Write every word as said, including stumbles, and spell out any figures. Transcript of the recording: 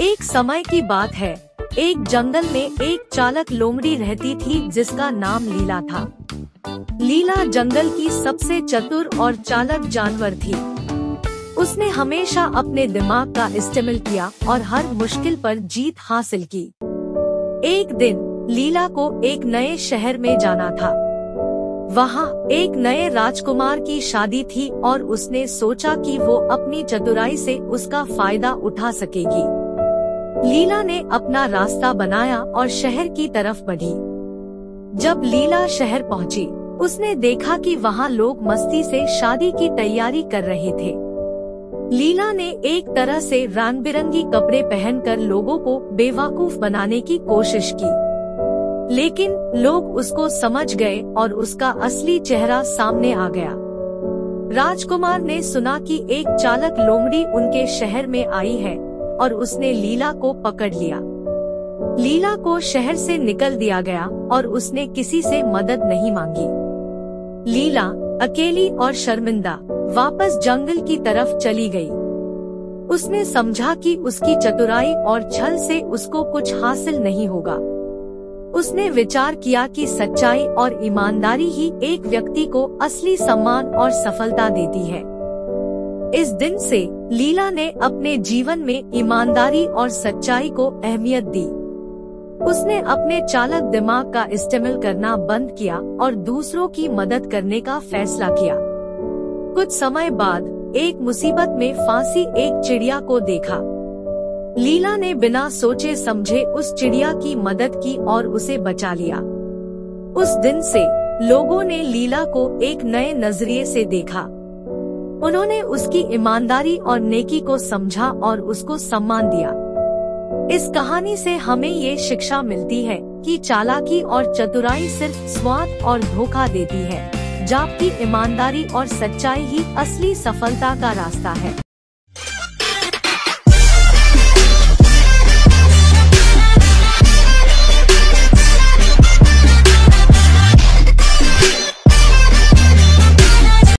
एक समय की बात है, एक जंगल में एक चालक लोमड़ी रहती थी जिसका नाम लीला था। लीला जंगल की सबसे चतुर और चालाक जानवर थी। उसने हमेशा अपने दिमाग का इस्तेमाल किया और हर मुश्किल पर जीत हासिल की। एक दिन लीला को एक नए शहर में जाना था। वहाँ एक नए राजकुमार की शादी थी और उसने सोचा कि वो अपनी चतुराई से उसका फायदा उठा सकेगी। लीला ने अपना रास्ता बनाया और शहर की तरफ बढ़ी। जब लीला शहर पहुँची, उसने देखा कि वहाँ लोग मस्ती से शादी की तैयारी कर रहे थे। लीला ने एक तरह से रंग बिरंगी कपड़े पहनकर लोगों को बेवकूफ बनाने की कोशिश की, लेकिन लोग उसको समझ गए और उसका असली चेहरा सामने आ गया। राजकुमार ने सुना कि एक चालक लोमड़ी उनके शहर में आई है और उसने लीला को पकड़ लिया। लीला को शहर से निकल दिया गया और उसने किसी से मदद नहीं मांगी। लीला अकेली और शर्मिंदा वापस जंगल की तरफ चली गई। उसने समझा कि उसकी चतुराई और छल से उसको कुछ हासिल नहीं होगा। उसने विचार किया कि सच्चाई और ईमानदारी ही एक व्यक्ति को असली सम्मान और सफलता देती है। इस दिन से लीला ने अपने जीवन में ईमानदारी और सच्चाई को अहमियत दी। उसने अपने चालक दिमाग का इस्तेमाल करना बंद किया और दूसरों की मदद करने का फैसला किया। कुछ समय बाद एक मुसीबत में फांसी एक चिड़िया को देखा। लीला ने बिना सोचे समझे उस चिड़िया की मदद की और उसे बचा लिया। उस दिन से लोगों ने लीला को एक नए नजरिए से देखा। उन्होंने उसकी ईमानदारी और नेकी को समझा और उसको सम्मान दिया। इस कहानी से हमें ये शिक्षा मिलती है कि चालाकी और चतुराई सिर्फ स्वाद और धोखा देती है, जबकि ईमानदारी और सच्चाई ही असली सफलता का रास्ता है।